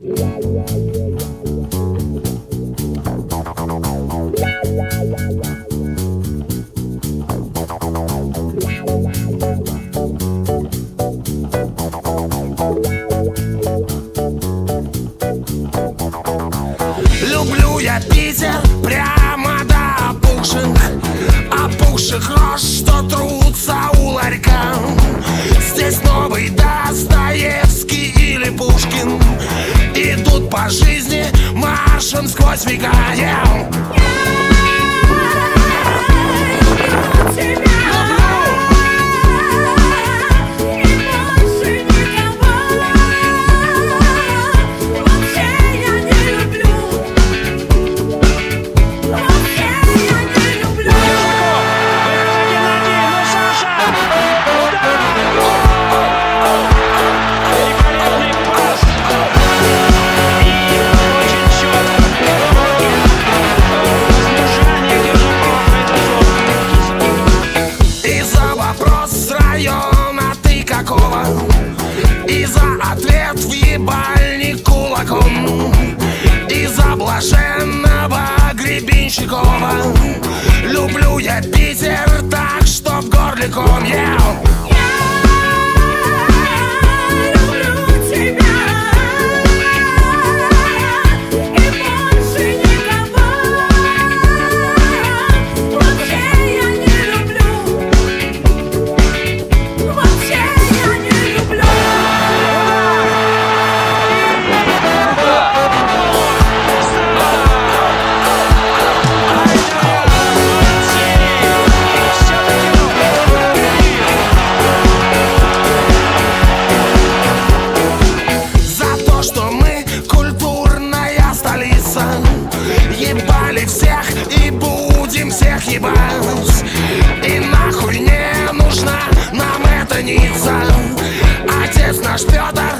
Люблю я Питер прямо до опухших рож, что трутся у ларька. Здесь новый Достоевский или Пушкин идут по жизни маршем сквозь века. И за ответ в ебальник кулаком, и за блаженного Гребинщикова. Люблю я Питер так, что в горле ком. Ебали всех и будем всех ебать. И нахуй не нужна нам эта Ницца. Отец наш Петр